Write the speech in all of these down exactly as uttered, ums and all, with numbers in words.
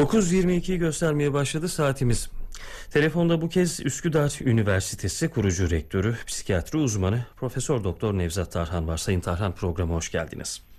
dokuz yirmi ikiyi göstermeye başladı saatimiz. Telefonda bu kez Üsküdar Üniversitesi kurucu rektörü, psikiyatri uzmanı Profesör Doktor Nevzat Tarhan var. Sayın Tarhan, programa hoş geldiniz.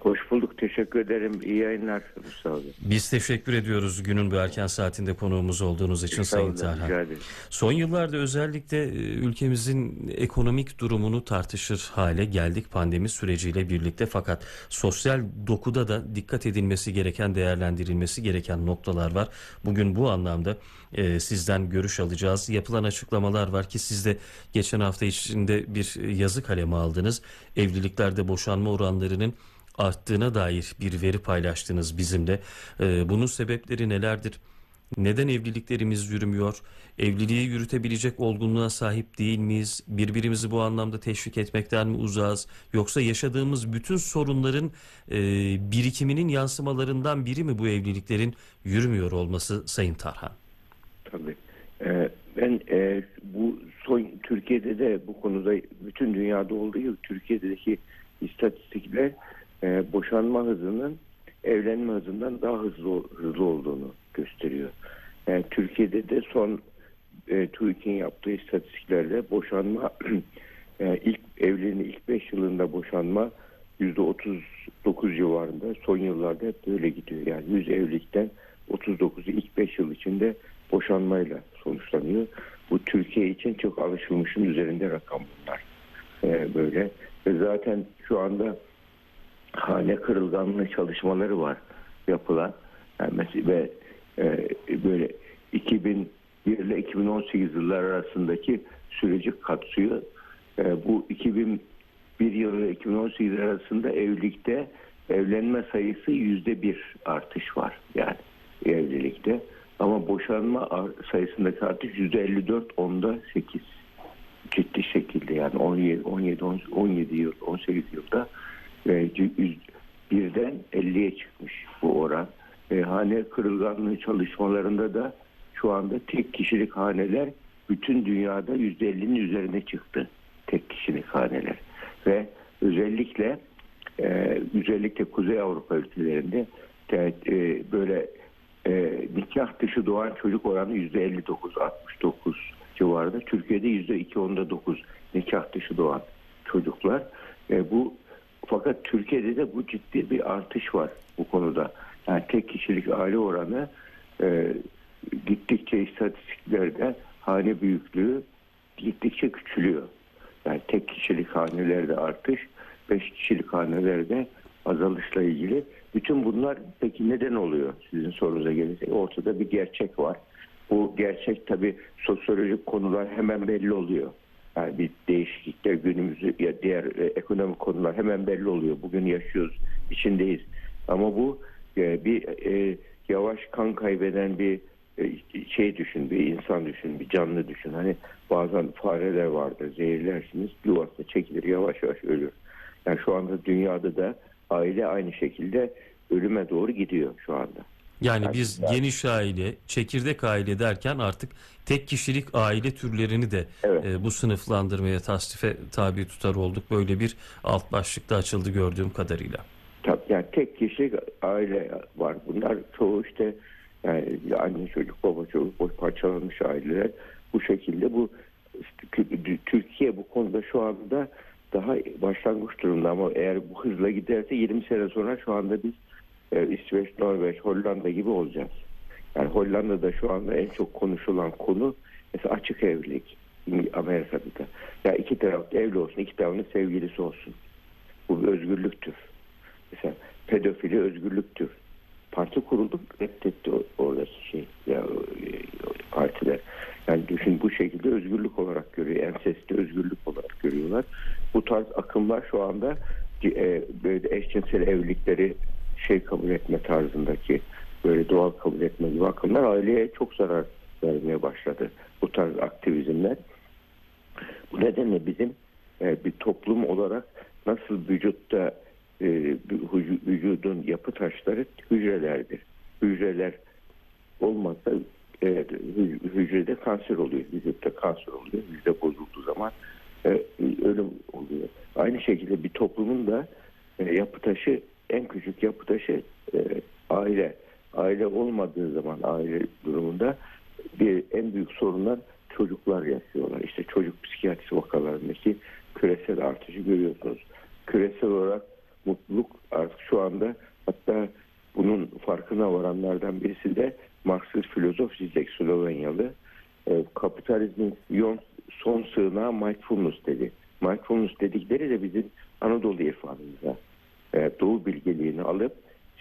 Hoş bulduk, teşekkür ederim. İyi yayınlar. Sağ olun. Biz teşekkür ediyoruz günün bu erken saatinde konuğumuz olduğunuz için Sayın Tarhan. Son yıllarda özellikle ülkemizin ekonomik durumunu tartışır hale geldik pandemi süreciyle birlikte, fakat sosyal dokuda da dikkat edilmesi gereken, değerlendirilmesi gereken noktalar var. Bugün bu anlamda e, sizden görüş alacağız. Yapılan açıklamalar var ki siz de geçen hafta içinde bir yazı kaleme aldınız. Evliliklerde boşanma oranlarının arttığına dair bir veri paylaştınız bizimle. Ee, bunun sebepleri nelerdir? Neden evliliklerimiz yürümüyor? Evliliği yürütebilecek olgunluğa sahip değil miyiz? Birbirimizi bu anlamda teşvik etmekten mi uzağız? Yoksa yaşadığımız bütün sorunların e, birikiminin yansımalarından biri mi bu evliliklerin yürümüyor olması Sayın Tarhan? Tabii. Ee, ben e, bu son Türkiye'de de bu konuda, bütün dünyada olduğu gibi Türkiye'deki istatistikler Ee, boşanma hızının evlenme hızından daha hızlı hızlı olduğunu gösteriyor. Yani Türkiye'de de son e, TÜİK'in yaptığı istatistiklerle boşanma e, ilk evliliğin ilk beş yılında boşanma yüzde otuz dokuz civarında, son yıllarda hep böyle gidiyor. Yani yüz evlilikten otuz dokuzu ilk beş yıl içinde boşanmayla sonuçlanıyor. Bu Türkiye için çok alışılmışın üzerinde rakam bunlar. Ee, böyle ve zaten şu anda hane kırılganlığı çalışmaları var yapılan. Yani mesela e, böyle iki bin bir ile iki bin on sekiz yıllar arasındaki süreci kapsıyor. E, bu iki bin bir yılı ile iki bin on sekiz arasında evlilikte evlenme sayısı yüzde bir artış var. Yani evlilikte. Ama boşanma sayısındaki artış yüzde elli dört, onda sekiz. Ciddi şekilde, yani on yedi, on yedi, on yedi yıl, on sekiz yılda birden elliye çıkmış bu oran. E, hane kırılganlığı çalışmalarında da şu anda tek kişilik haneler bütün dünyada yüzde ellinin üzerine çıktı. Tek kişilik haneler. Ve özellikle e, özellikle Kuzey Avrupa ülkelerinde te, e, böyle e, nikah dışı doğan çocuk oranı yüzde elli dokuz altmış dokuz civarında. Türkiye'de yüzde iki onda dokuz nikah dışı doğan çocuklar. E, bu Fakat Türkiye'de de bu ciddi bir artış var bu konuda. Yani tek kişilik aile oranı e, gittikçe istatistiklerde hane büyüklüğü gittikçe küçülüyor. Yani tek kişilik hanelerde artış, beş kişilik hanelerde azalışla ilgili. Bütün bunlar peki neden oluyor sizin sorunuza gelince? Ortada bir gerçek var. Bu gerçek tabii sosyolojik konular hemen belli oluyor. Yani bir değişiklikler günümüzü ya diğer e, ekonomik konular hemen belli oluyor. Bugün yaşıyoruz, içindeyiz. Ama bu e, bir e, yavaş kan kaybeden bir e, şey düşün, bir insan düşün, bir canlı düşün. Hani bazen fareler vardır, zehirlersiniz, yuvasına çekilir, yavaş yavaş ölür. Yani şu anda dünyada da aile aynı şekilde ölüme doğru gidiyor şu anda. Yani biz geniş aile, çekirdek aile derken artık tek kişilik aile türlerini de evet. e, bu sınıflandırmaya, tasnife tabi tutar olduk. Böyle bir alt başlıkta açıldı gördüğüm kadarıyla. Tabii, yani tek kişilik aile var. Bunlar çoğu işte yani anne çocuk, baba çocuk, parçalanmış aileler. Bu şekilde bu Türkiye bu konuda şu anda daha başlangıç durumda, ama eğer bu hızla giderse yirmi sene sonra şu anda biz İsveç, Norveç, Hollanda gibi olacağız. Yani Hollanda'da şu anda en çok konuşulan konu mesela açık evlilik. Amerika'da da. Ya iki tarafta evli olsun, iki tarafın sevgilisi olsun. Bu bir özgürlüktür. Mesela pedofili özgürlüktür. Parti kuruldu, reddetti oradaki şey. Ya, partiler. Yani düşün, bu şekilde özgürlük olarak görüyor. Ensesti özgürlük olarak görüyorlar. Bu tarz akımlar şu anda e, böyle eşcinsel evlilikleri şey kabul etme tarzındaki, böyle doğal kabul etme gibi akımlar aileye çok zarar vermeye başladı. Bu tarz aktivizmler. Bu nedenle bizim e, bir toplum olarak nasıl vücutta e, vücudun yapı taşları hücrelerdir. Hücreler olmazsa e, hücrede kanser oluyor. Vücutta kanser oluyor. Hücre bozulduğu zaman e, ölüm oluyor. Aynı şekilde bir toplumun da e, yapı taşı, en küçük yapı taşı e, aile. aile olmadığı zaman aile durumunda bir en büyük sorunlar çocuklar yaşıyorlar. İşte çocuk psikiyatrisi vakalarındaki küresel artışı görüyorsunuz. Küresel olarak mutluluk artık şu anda, hatta bunun farkına varanlardan birisi de Marksist filozof Zizek, Slovenyalı. E, kapitalizmin yon, son sığınağı mindfulness dedi. Mindfulness dedikleri de bizim Anadolu irfanımıza, e, doğu bilgeliğini alıp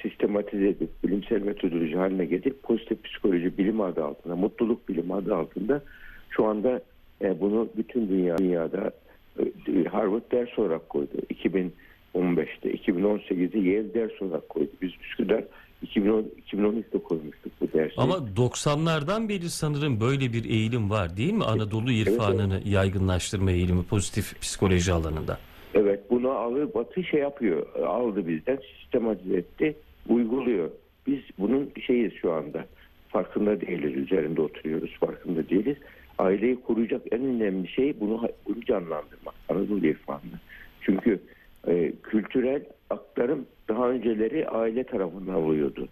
sistematize edip bilimsel metodoloji haline getirip pozitif psikoloji bilimi adı altında, mutluluk bilimi adı altında şu anda e, bunu bütün dünya, dünyada e, Harvard ders olarak koydu. iki bin on beşte, iki bin on sekizde Yale ders olarak koydu. Biz Üsküdar iki bin on, iki bin on üçte koymuştuk bu dersi. Ama doksanlardan beri sanırım böyle bir eğilim var değil mi? Anadolu irfanını evet, evet. yaygınlaştırma eğilimi pozitif psikoloji alanında. Evet, bunu alır Batı şey yapıyor, aldı bizden, sistematize etti, uyguluyor. Biz bunun şeyiz şu anda, farkında değiliz, üzerinde oturuyoruz, farkında değiliz. Aileyi koruyacak en önemli şey bunu, bunu canlandırmak, Anadolu irfanını. Çünkü e, kültürel aktarım daha önceleri aile tarafından oluyordu,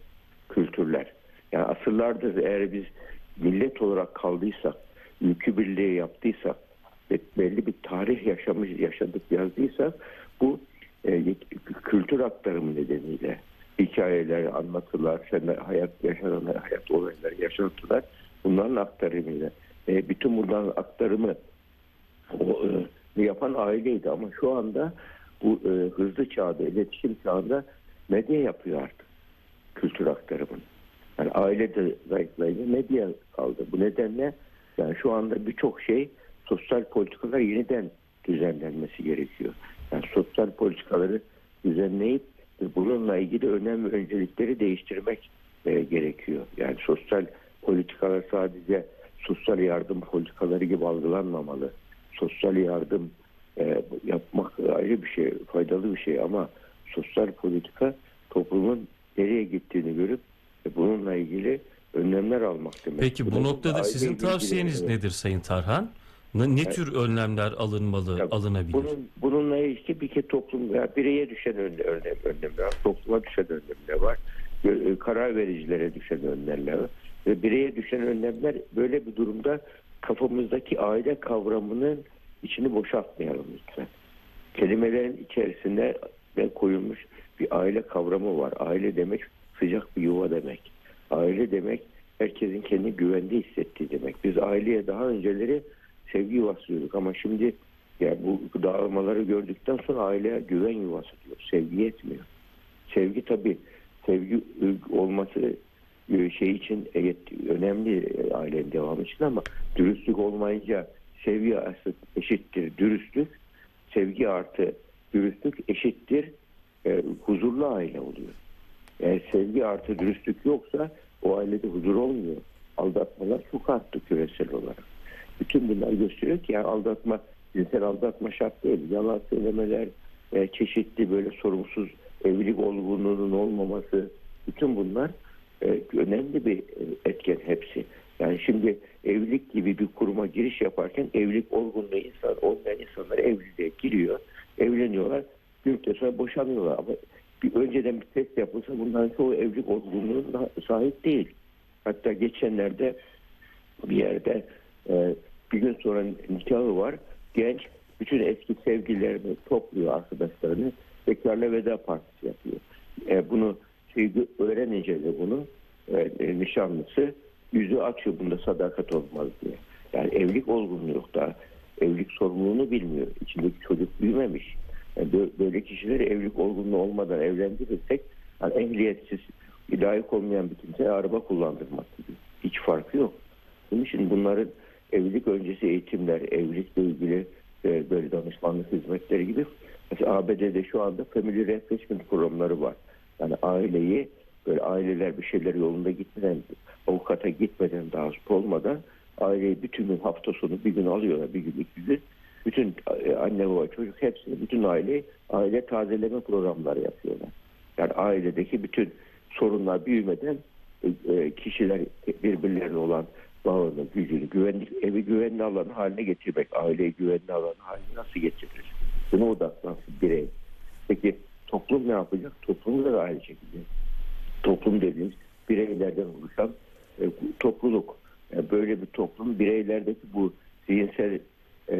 kültürler. Yani asırlardır eğer biz millet olarak kaldıysak, ülkü birliği yaptıysak, belli bir tarih yaşamış, yaşadık, yazdıysak bu e, kültür aktarımı nedeniyle hikayeler, anlatılar, hayat yaşananlar, hayat olayları, yaşantılar, bunların aktarımıyla e, bütün bunların aktarımı o, e, yapan aileydi. Ama şu anda bu e, hızlı çağda, iletişim çağında medya yapıyor artık kültür aktarımını. Yani aile de zayıflayınca medya kaldı. Bu nedenle yani şu anda birçok şey, sosyal politikalar yeniden düzenlenmesi gerekiyor. Yani sosyal politikaları düzenleyip bununla ilgili önem ve öncelikleri değiştirmek e, gerekiyor. Yani sosyal politikalar sadece sosyal yardım politikaları gibi algılanmamalı. Sosyal yardım e, yapmak ayrı bir şey, faydalı bir şey, ama sosyal politika toplumun nereye gittiğini görüp e, bununla ilgili önlemler almak demek. Peki bu bunun noktada sizin tavsiyeniz nedir demek. Sayın Tarhan? Ne yani, tür önlemler alınmalı, ya, alınabilir? Bunun, bununla ilgili bir kez toplum, ya, bireye düşen önlem, önlemler var, topluma düşen önlemler var, karar vericilere düşen önlemler var. Ve bireye düşen önlemler, böyle bir durumda kafamızdaki aile kavramının içini boşaltmayalım lütfen. Kelimelerin içerisinde koyulmuş bir aile kavramı var. Aile demek sıcak bir yuva demek. Aile demek herkesin kendini güvende hissettiği demek. Biz aileye daha önceleri sevgi yuvası diyorduk, ama şimdi yani bu dağılmaları gördükten sonra aileye güven yuvası diyor. Sevgi yetmiyor. Sevgi tabii, sevgi olması şey için evet, önemli ailenin devamı için, ama dürüstlük olmayınca sevgi eşittir dürüstlük. Sevgi artı dürüstlük eşittir e, huzurlu aile oluyor. Yani sevgi artı dürüstlük yoksa o ailede huzur olmuyor. Aldatmalar çok arttı küresel olarak. Bütün bunlar gösteriyor ki yani aldatma, cinsel aldatma şart değil. Yalan söylemeler, e, çeşitli böyle sorumsuz evlilik olgunluğunun olmaması, bütün bunlar e, önemli bir etken hepsi. Yani şimdi evlilik gibi bir kuruma giriş yaparken evlilik olgunluğu insan, olmayan insanlar evliliğe giriyor, evleniyorlar, bir müddet sonra boşanıyorlar. Ama bir önceden bir test yapılsa bundan sonra evlilik olgunluğuna sahip değil. Hatta geçenlerde bir yerde Ee, bir gün sonra nikahı var. Genç bütün eski sevgililerini topluyor, arkadaşlarını. Bekarla veda partisi yapıyor. Ee, bunu şey, öğrenince de bunu e, e, nişanlısı yüzü açıyor, bunda sadakat olmaz diye. Yani evlilik olgunluğu yok daha. Evlilik sorumluluğunu bilmiyor. İçindeki çocuk büyümemiş. Yani böyle kişileri evlilik olgunluğu olmadan evlendirirsek yani ehliyetsiz, layık olmayan bir kimseye araba kullandırmak gibi. Hiç farkı yok. Bunun için bunların evlilik öncesi eğitimler, evlilikle ilgili e, böyle danışmanlık hizmetleri gibi. Mesela A B D'de şu anda family reinforcement programları var. Yani aileyi, böyle aileler bir şeyler yolunda gitmeden, avukata gitmeden, daha sonra olmadan aileyi bütün gün, hafta sonu bir gün alıyorlar, bir gün iki gün. Bütün e, anne baba çocuk hepsini, bütün aile aile tazeleme programları yapıyorlar. Yani ailedeki bütün sorunlar büyümeden e, e, kişiler birbirlerine olan bağını, gücünü, güvenli, evi güvenli alan haline getirmek, aileyi güvenli alan haline nasıl getirilir? Buna odaklansın birey. Peki toplum ne yapacak? Toplumda da aile şekilde. Toplum dediğimiz bireylerden oluşan e, topluluk. Yani böyle bir toplum, bireylerdeki bu zihinsel e,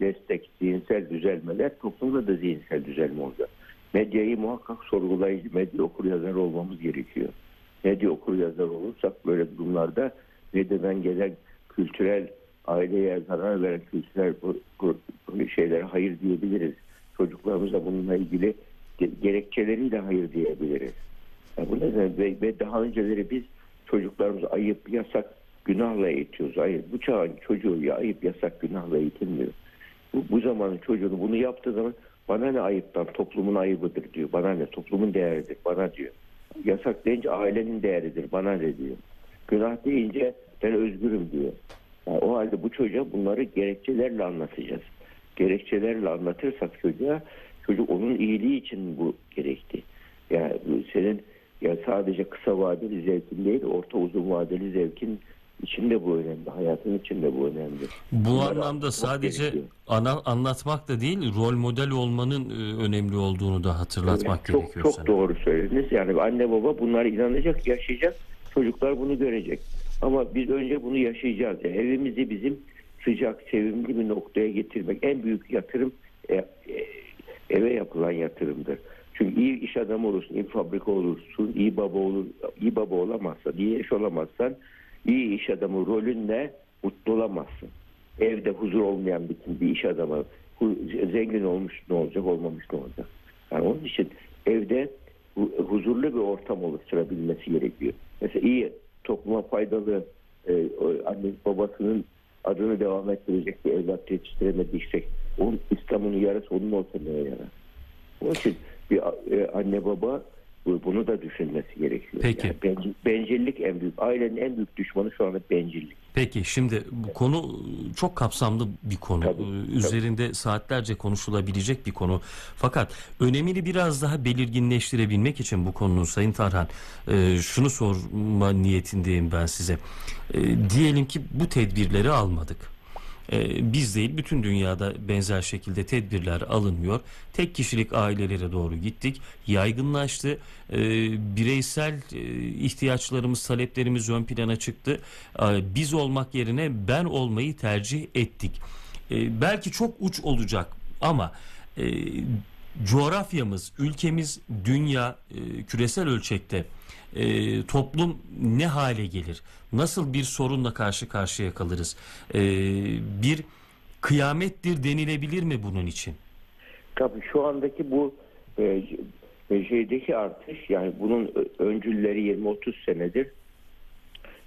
destek, zihinsel düzelmeler toplumda da zihinsel düzelme olacak. Medyayı muhakkak sorgulayıcı, medya okuryazar olmamız gerekiyor. Medya okuryazar olursak böyle durumlarda medyadan gelen kültürel, aileye zarar veren kültürel şeylere hayır diyebiliriz. Çocuklarımıza bununla ilgili gerekçeleriyle hayır diyebiliriz. Yani bu nedenle ve daha önceleri biz çocuklarımızı ayıp, yasak, günahla eğitiyoruz. Hayır, bu çağın çocuğu ya ayıp, yasak, günahla eğitilmiyor. Bu, bu zamanın çocuğunu bunu yaptığı zaman bana ne ayıptan, toplumun ayıbıdır diyor. Bana ne, toplumun değeridir, bana diyor. Yasak deyince ailenin değeridir, bana ne diyor. Günah deyince ben özgürüm diyor. Yani o halde bu çocuğa bunları gerekçelerle anlatacağız. Gerekçelerle anlatırsak çocuğa, çocuk onun iyiliği için bu gerekti. Yani senin ya sadece kısa vadeli zevkin değil, orta uzun vadeli zevkin için de bu önemli, hayatın için de bu önemli. Bu bunları anlamda sadece ana, anlatmak da değil, rol model olmanın önemli olduğunu da hatırlatmak yani gerekiyor. Çok, çok doğru söylediniz. Yani anne baba bunlara inanacak, yaşayacak. Çocuklar bunu görecek. Ama biz önce bunu yaşayacağız. Yani evimizi bizim sıcak, sevimli bir noktaya getirmek en büyük yatırım e, e, eve yapılan yatırımdır. Çünkü iyi iş adamı olursun, iyi fabrika olursun, iyi baba olur, iyi baba olamazsan, iyi eş olamazsan, iyi iş adamı rolünle mutlu olamazsın. Evde huzur olmayan bütün bir iş adamı zengin olmuş ne olacak, olmamış ne olacak? Yani onun için evde huzurlu bir ortam oluşturabilmesi gerekiyor. Mesela iyi, topluma faydalı, e, anne babasının adını devam ettirecek bir evlat yetiştiremediysek, onun İslam'ın yarısı onun ortamına yarar. Onun için bir e, anne baba bunu da düşünmesi gerekiyor. Peki. Yani bencil, bencillik en büyük, ailenin en büyük düşmanı şu anda bencillik. Peki, şimdi bu konu çok kapsamlı bir konu. Tabii, Üzerinde tabii. saatlerce konuşulabilecek bir konu. Fakat önemini biraz daha belirginleştirebilmek için bu konunun Sayın Tarhan, e, şunu sorma niyetindeyim ben size. E, diyelim ki bu tedbirleri almadık. Biz değil, bütün dünyada benzer şekilde tedbirler alınmıyor. Tek kişilik ailelere doğru gittik. Yaygınlaştı. Bireysel ihtiyaçlarımız, taleplerimiz ön plana çıktı. Biz olmak yerine ben olmayı tercih ettik. Belki çok uç olacak ama coğrafyamız, ülkemiz, dünya, küresel ölçekte E, toplum ne hale gelir? Nasıl bir sorunla karşı karşıya kalırız? E, bir kıyamettir denilebilir mi bunun için? Tabii şu andaki bu e, şeydeki artış, yani bunun öncülleri yirmi otuz senedir.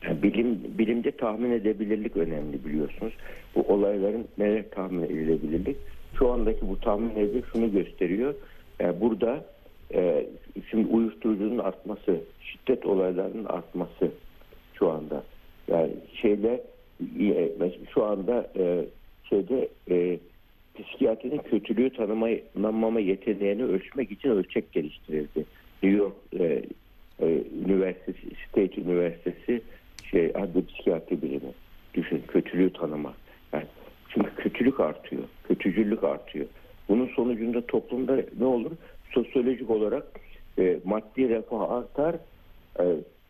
Yani bilim, bilimde tahmin edebilirlik önemli, biliyorsunuz. Bu olayların neler tahmin edilebilirlik. Şu andaki bu tahmin edilebilirlik şunu gösteriyor. Yani burada Ee, şimdi uyuşturucunun artması, şiddet olaylarının artması şu anda. Yani şeyde şu anda e, şeyde e, psikiyatrinin kötülüğü tanımlanmama yeteneğini ölçmek için ölçek geliştirildi. New York e, e, Üniversitesi, State Üniversitesi şey adlı psikiyatri bilimi. Düşün, kötülüğü tanıma. Yani çünkü kötülük artıyor, kötücüllük artıyor. Bunun sonucunda toplumda ne olur? Sosyolojik olarak e, maddi refah artar, e,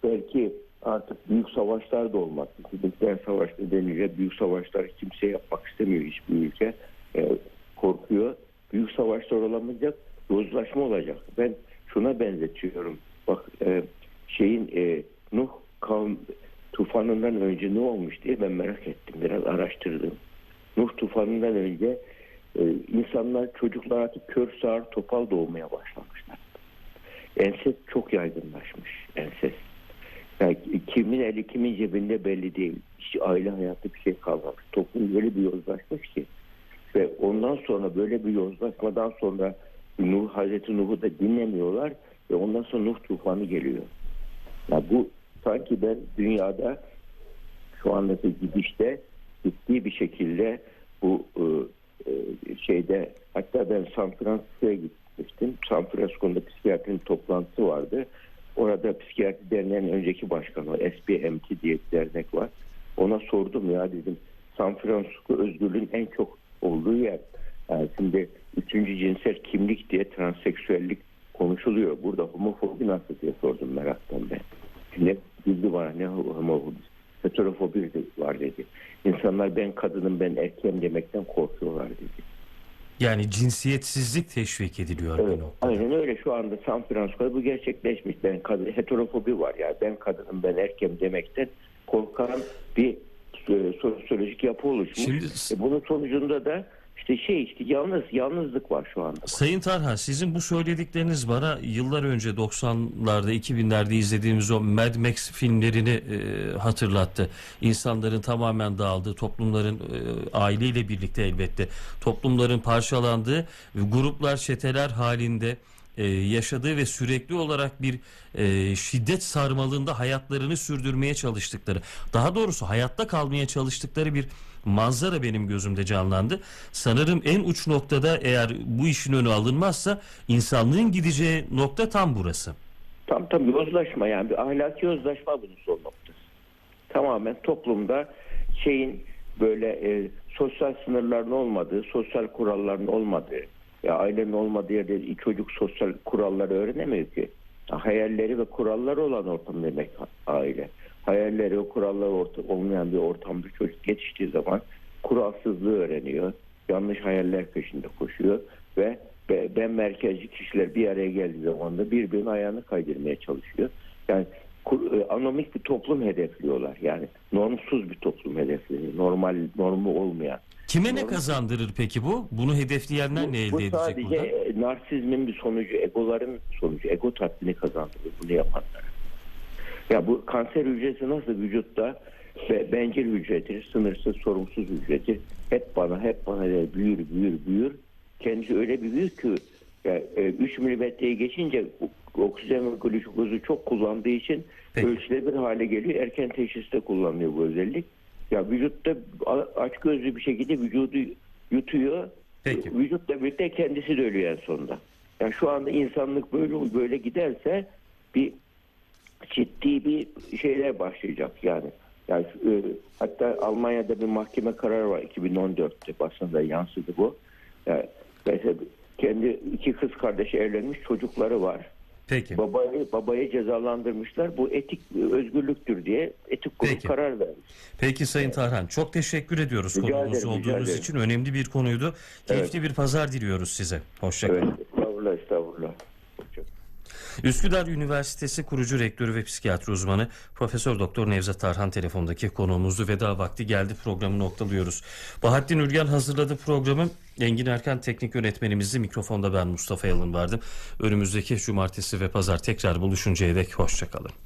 belki artık büyük savaşlar da olmaz. Nükleer savaş nedeniyle büyük savaşlar kimse yapmak istemiyor, hiçbir ülke e, korkuyor. Büyük savaşlar olamayacak, yozlaşma olacak. Ben şuna benzetiyorum. Bak e, şeyin e, Nuh tufanından önce ne olmuş diye ben merak ettim, biraz araştırdım. Nuh tufanından önce Ee, insanlar, çocuklar artık kör, sağır, topal doğmaya başlamışlar. Ensest çok yaygınlaşmış. Ensest. Yani kimin eli kimin cebinde belli değil. Hiç aile hayatı bir şey kalmamış. Toplum böyle bir yozlaşmış ki. Ve ondan sonra böyle bir yozlaşmadan sonra Nuh, Hazreti Nuh'u da dinlemiyorlar ve ondan sonra Nuh tufanı geliyor. Yani bu sanki ben dünyada şu andaki gidişte ciddi bir şekilde bu ıı, şeyde, hatta ben San Francisco'ya gitmiştim. San Francisco'da psikiyatrinin toplantısı vardı. Orada psikiyatri derneğinin önceki başkanı, S P M T diye bir dernek var. Ona sordum, ya dedim, San Francisco özgürlüğün en çok olduğu yer. Yani şimdi üçüncü cinsel kimlik diye transseksüellik konuşuluyor. Burada homofobi nasıl diye sordum meraktan ben. ne bildi var, ne homofobi, heterofobi var dedi. İnsanlar ben kadınım, ben erkeğim demekten korkuyorlar dedi. Yani cinsiyetsizlik teşvik ediliyor. Evet, aynen öyle. Şu anda San Francisco'da bu gerçekleşmiş. Ben kadın, heterofobi var ya. Yani ben kadınım, ben erkeğim demekten korkan bir e, sosyolojik yapı oluşmuş. Şimdi... E, bunun sonucunda da İşte şey işte yalnız yalnızlık var şu anda. Sayın Tarhan, sizin bu söyledikleriniz bana yıllar önce doksanlarda iki binlerde izlediğimiz o Mad Max filmlerini e, hatırlattı. İnsanların tamamen dağıldığı, toplumların e, aileyle birlikte elbette toplumların parçalandığı, gruplar, çeteler halinde Ee, yaşadığı ve sürekli olarak bir e, şiddet sarmalında hayatlarını sürdürmeye çalıştıkları, daha doğrusu hayatta kalmaya çalıştıkları bir manzara benim gözümde canlandı. Sanırım en uç noktada, eğer bu işin önü alınmazsa, insanlığın gideceği nokta tam burası. Tam tam yozlaşma, yani bir ahlaki yozlaşma bunun son noktası. Tamamen toplumda şeyin böyle e, sosyal sınırların olmadığı, sosyal kuralların olmadığı, ya ailenin olmadığı yerde çocuk sosyal kuralları öğrenemiyor ki. Hayalleri ve kuralları olan ortam demek aile. Hayalleri ve kuralları ortam, olmayan bir ortamda çocuk yetiştiği zaman kuralsızlığı öğreniyor. Yanlış hayaller peşinde koşuyor ve ben merkezci kişiler bir araya geldiği zaman da birbirinin ayağını kaydırmaya çalışıyor. Yani anomik bir toplum hedefliyorlar. Yani normsuz bir toplum hedefliyor. Normal, normu olmayan. Kime ne kazandırır peki bu? Bunu hedefleyenler bu, ne elde edecek burada? Bu sadece narsizmin bir sonucu, egoların sonucu. Ego tatmini kazandırır bunu yapanlara. Ya bu kanser hücresi nasıl vücutta ve bencil hücredir, sınırsız, sorumsuz hücredir. Hep bana, hep bana der, büyür, büyür, büyür. Kendisi öyle bir büyür ki yani üç milimetreyi geçince oksijen ve glikozu çok kullandığı için ölçülebilir hale geliyor. Erken teşhiste kullanılıyor bu özellik. Ya vücutta açgözlü bir şekilde vücudu yutuyor. Peki. Vücutla birlikte kendisi de ölüyor en sonunda. Yani şu anda insanlık böyle böyle giderse bir ciddi bir şeyler başlayacak yani. Yani hatta Almanya'da bir mahkeme kararı var iki bin on dörtte basında yansıdı bu. Yani mesela kendi iki kız kardeşi evlenmiş, çocukları var. Peki. Babayı, babayı cezalandırmışlar. Bu etik özgürlüktür diye etik kurulu karar vermiş. Peki Sayın Tarhan, çok teşekkür ediyoruz rica konuğumuz ederim, olduğunuz için. Önemli bir konuydu. Keyifli evet. bir pazar diliyoruz size. Hoşçakalın. Evet. Estağfurullah, estağfurullah. Üsküdar Üniversitesi kurucu rektörü ve psikiyatri uzmanı Profesör Doktor Nevzat Tarhan telefondaki konuğumuzdu. Veda vakti geldi, programı noktalıyoruz. Bahattin Ülgen hazırladı programı. Engin Erkan teknik yönetmenimizdi. Mikrofonda ben Mustafa Yalın vardım. Önümüzdeki cumartesi ve pazar tekrar buluşuncaya dek hoşçakalın.